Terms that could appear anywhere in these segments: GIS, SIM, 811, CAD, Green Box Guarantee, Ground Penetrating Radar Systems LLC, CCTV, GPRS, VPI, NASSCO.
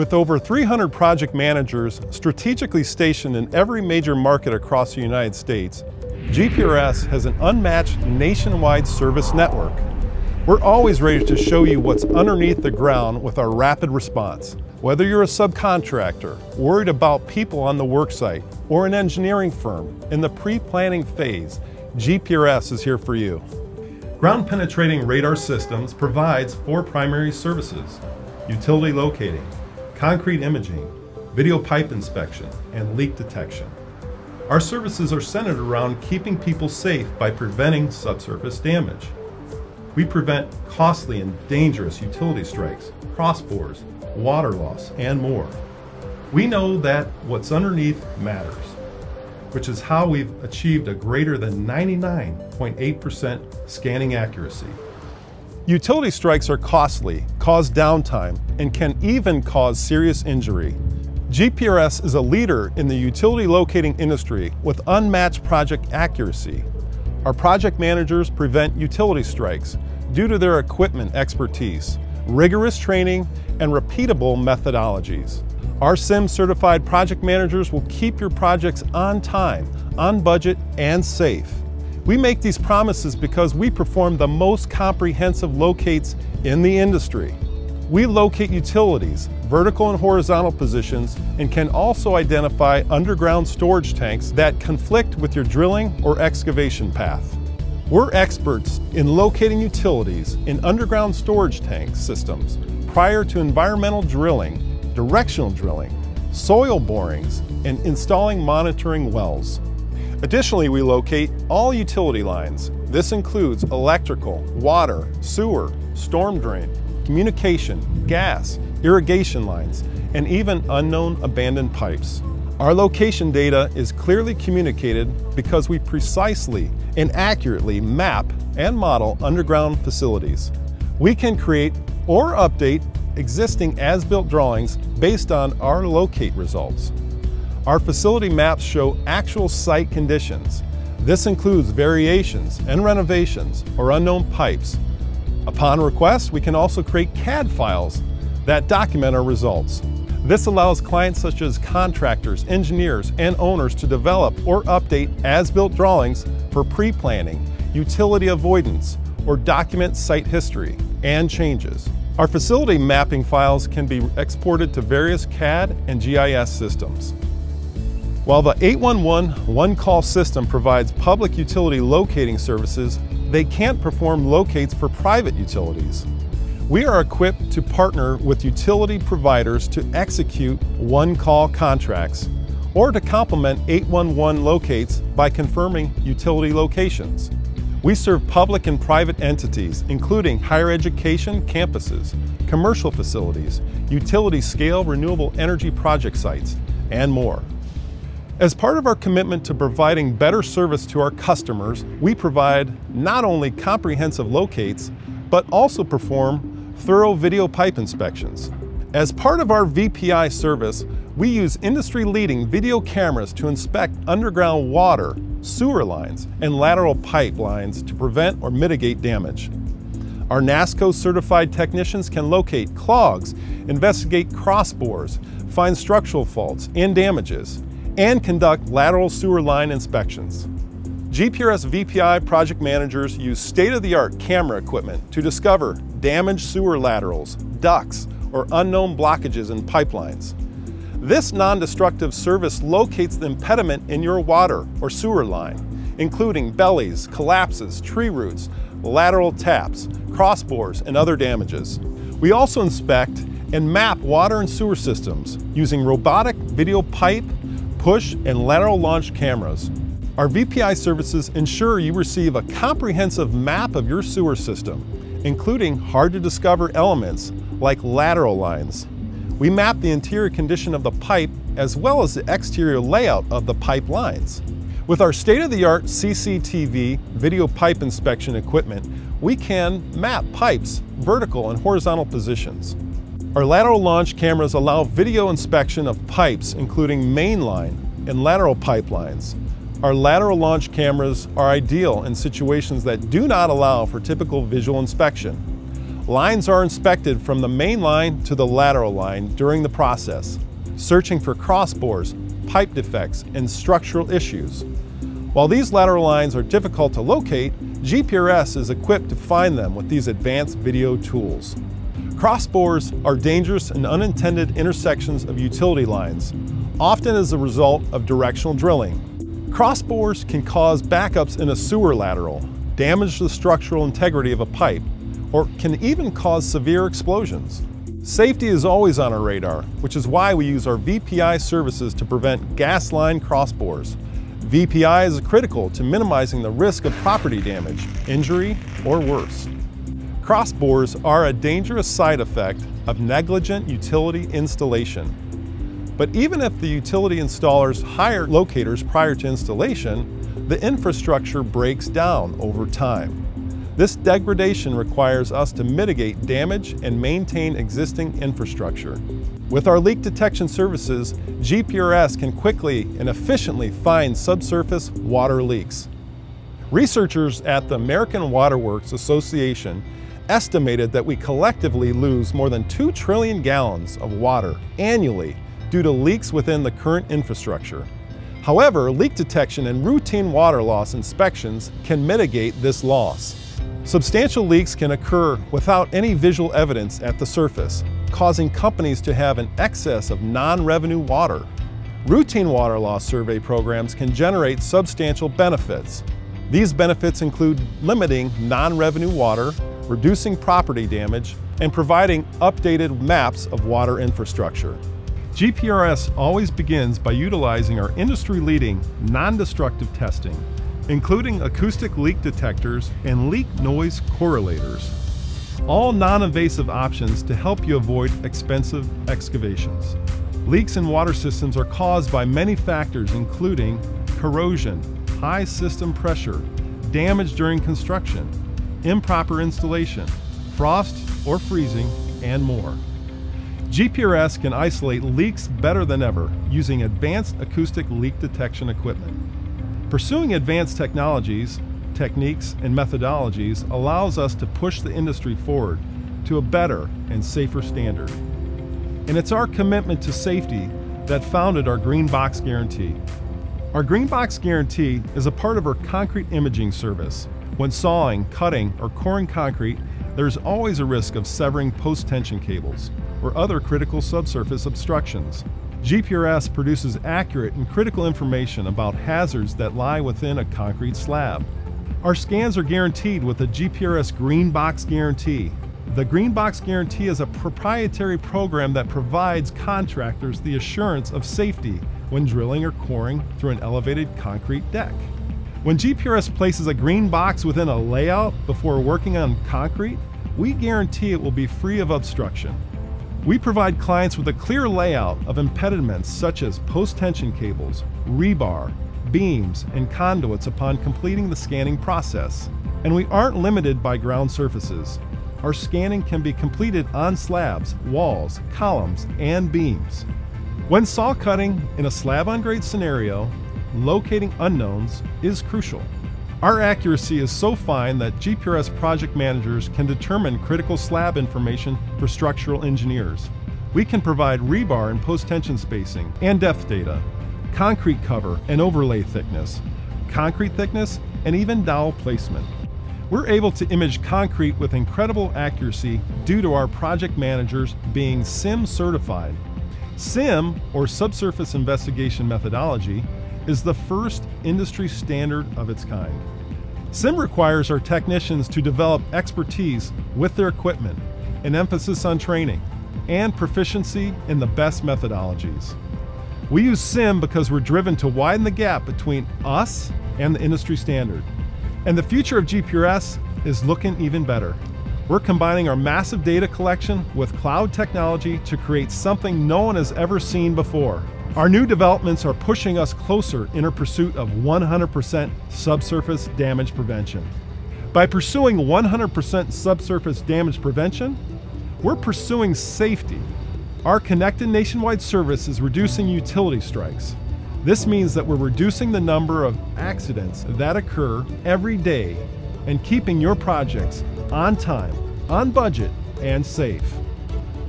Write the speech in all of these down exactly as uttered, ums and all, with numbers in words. With over three hundred project managers strategically stationed in every major market across the United States, G P R S has an unmatched nationwide service network. We're always ready to show you what's underneath the ground with our rapid response. Whether you're a subcontractor, worried about people on the worksite, or an engineering firm in the pre-planning phase, G P R S is here for you. Ground-penetrating radar systems provides four primary services: utility locating, concrete imaging, video pipe inspection, and leak detection. Our services are centered around keeping people safe by preventing subsurface damage. We prevent costly and dangerous utility strikes, cross bores, water loss, and more. We know that what's underneath matters, which is how we've achieved a greater than ninety-nine point eight percent scanning accuracy. Utility strikes are costly, cause downtime, and can even cause serious injury. G P R S is a leader in the utility locating industry with unmatched project accuracy. Our project managers prevent utility strikes due to their equipment expertise, rigorous training, and repeatable methodologies. Our SIM certified project managers will keep your projects on time, on budget, and safe. We make these promises because we perform the most comprehensive locates in the industry. We locate utilities, vertical and horizontal positions, and can also identify underground storage tanks that conflict with your drilling or excavation path. We're experts in locating utilities in underground storage tank systems prior to environmental drilling, directional drilling, soil borings, and installing monitoring wells. Additionally, we locate all utility lines. This includes electrical, water, sewer, storm drain, communication, gas, irrigation lines, and even unknown abandoned pipes. Our location data is clearly communicated because we precisely and accurately map and model underground facilities. We can create or update existing as-built drawings based on our locate results. Our facility maps show actual site conditions. This includes variations and renovations or unknown pipes. Upon request, we can also create C A D files that document our results. This allows clients such as contractors, engineers, and owners to develop or update as-built drawings for pre-planning, utility avoidance, or document site history and changes. Our facility mapping files can be exported to various C A D and G I S systems. While the eight one one one-call system provides public utility locating services, they can't perform locates for private utilities. We are equipped to partner with utility providers to execute one-call contracts or to complement eight one one locates by confirming utility locations. We serve public and private entities, including higher education campuses, commercial facilities, utility-scale renewable energy project sites, and more. As part of our commitment to providing better service to our customers, we provide not only comprehensive locates, but also perform thorough video pipe inspections. As part of our V P I service, we use industry-leading video cameras to inspect underground water, sewer lines, and lateral pipelines to prevent or mitigate damage. Our NASSCO certified technicians can locate clogs, investigate cross bores, find structural faults and damages, and conduct lateral sewer line inspections. G P R S V P I project managers use state-of-the-art camera equipment to discover damaged sewer laterals, ducts, or unknown blockages in pipelines. This non-destructive service locates the impediment in your water or sewer line, including bellies, collapses, tree roots, lateral taps, cross bores, and other damages. We also inspect and map water and sewer systems using robotic video pipe, push, and lateral launch cameras. Our V P I services ensure you receive a comprehensive map of your sewer system, including hard-to-discover elements like lateral lines. We map the interior condition of the pipe as well as the exterior layout of the pipe lines. With our state-of-the-art C C T V video pipe inspection equipment, we can map pipes' vertical and horizontal positions. Our lateral launch cameras allow video inspection of pipes, including mainline and lateral pipelines. Our lateral launch cameras are ideal in situations that do not allow for typical visual inspection. Lines are inspected from the main line to the lateral line during the process, searching for cross bores, pipe defects, and structural issues. While these lateral lines are difficult to locate, G P R S is equipped to find them with these advanced video tools. Cross bores are dangerous and unintended intersections of utility lines, often as a result of directional drilling. Cross bores can cause backups in a sewer lateral, damage the structural integrity of a pipe, or can even cause severe explosions. Safety is always on our radar, which is why we use our V P I services to prevent gas line cross bores. V P I is critical to minimizing the risk of property damage, injury, or worse. Cross bores are a dangerous side effect of negligent utility installation. But even if the utility installers hire locators prior to installation, the infrastructure breaks down over time. This degradation requires us to mitigate damage and maintain existing infrastructure. With our leak detection services, G P R S can quickly and efficiently find subsurface water leaks. Researchers at the American Water Works Association estimated that we collectively lose more than two trillion gallons of water annually due to leaks within the current infrastructure. However, leak detection and routine water loss inspections can mitigate this loss. Substantial leaks can occur without any visual evidence at the surface, causing companies to have an excess of non-revenue water. Routine water loss survey programs can generate substantial benefits. These benefits include limiting non-revenue water, reducing property damage, and providing updated maps of water infrastructure. G P R S always begins by utilizing our industry-leading non-destructive testing, including acoustic leak detectors and leak noise correlators. All non-invasive options to help you avoid expensive excavations. Leaks in water systems are caused by many factors, including corrosion, high system pressure, damage during construction, improper installation, frost or freezing, and more. G P R S can isolate leaks better than ever using advanced acoustic leak detection equipment. Pursuing advanced technologies, techniques, and methodologies allows us to push the industry forward to a better and safer standard. And it's our commitment to safety that founded our Green Box Guarantee. Our Green Box Guarantee is a part of our concrete imaging service. When sawing, cutting, or coring concrete, there's always a risk of severing post-tension cables or other critical subsurface obstructions. G P R S produces accurate and critical information about hazards that lie within a concrete slab. Our scans are guaranteed with the G P R S Green Box Guarantee. The Green Box Guarantee is a proprietary program that provides contractors the assurance of safety when drilling or coring through an elevated concrete deck. When G P R S places a green box within a layout before working on concrete, we guarantee it will be free of obstruction. We provide clients with a clear layout of impediments such as post-tension cables, rebar, beams, and conduits upon completing the scanning process. And we aren't limited by ground surfaces. Our scanning can be completed on slabs, walls, columns, and beams. When saw cutting in a slab-on-grade scenario, locating unknowns is crucial. Our accuracy is so fine that G P R S project managers can determine critical slab information for structural engineers. We can provide rebar and post-tension spacing and depth data, concrete cover and overlay thickness, concrete thickness, and even dowel placement. We're able to image concrete with incredible accuracy due to our project managers being SIM certified. SIM, or Subsurface Investigation Methodology, is the first industry standard of its kind. SIM requires our technicians to develop expertise with their equipment, an emphasis on training, and proficiency in the best methodologies. We use SIM because we're driven to widen the gap between us and the industry standard. And the future of G P R S is looking even better. We're combining our massive data collection with cloud technology to create something no one has ever seen before. Our new developments are pushing us closer in our pursuit of one hundred percent subsurface damage prevention. By pursuing one hundred percent subsurface damage prevention, we're pursuing safety. Our connected nationwide service is reducing utility strikes. This means that we're reducing the number of accidents that occur every day and keeping your projects on time, on budget, and safe.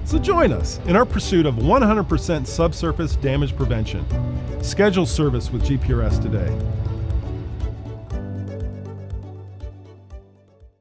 So join us in our pursuit of one hundred percent subsurface damage prevention. Schedule service with G P R S today.